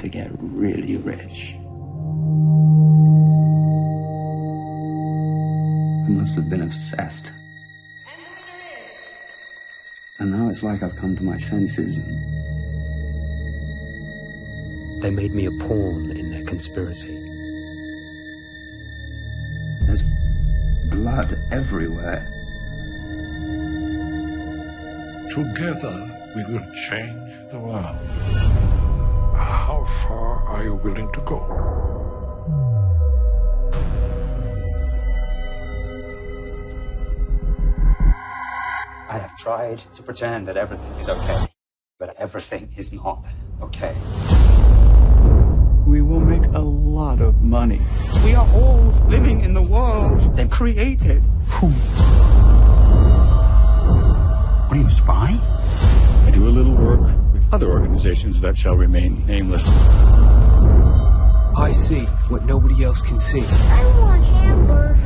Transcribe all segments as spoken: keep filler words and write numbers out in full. to get really rich. I must have been obsessed. And now it's like I've come to my senses. They made me a pawn in their conspiracy. There's blood everywhere. Together, we will change the world. How far are you willing to go? I have tried to pretend that everything is okay, but everything is not okay. We will make a lot of money. We are all living in the world they created. Who? What are you, a spy? I do a little work with other organizations that shall remain nameless. I see what nobody else can see. I want hamburgers.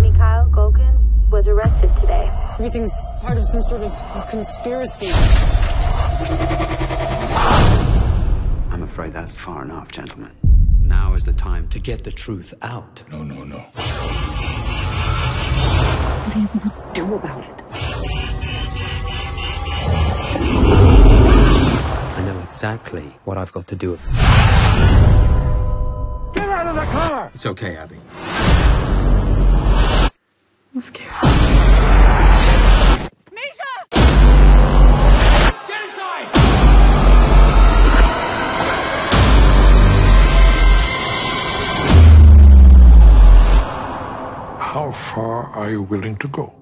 Mikhail Golkin was arrested today. Everything's part of some sort of conspiracy. I'm afraid that's far enough, gentlemen. Now is the time to get the truth out. No, no, no. What are you going to do about it? I know exactly what I've got to do. Get out of the car! It's okay, Abby. I'm scared. Misha! Get inside! How far are you willing to go?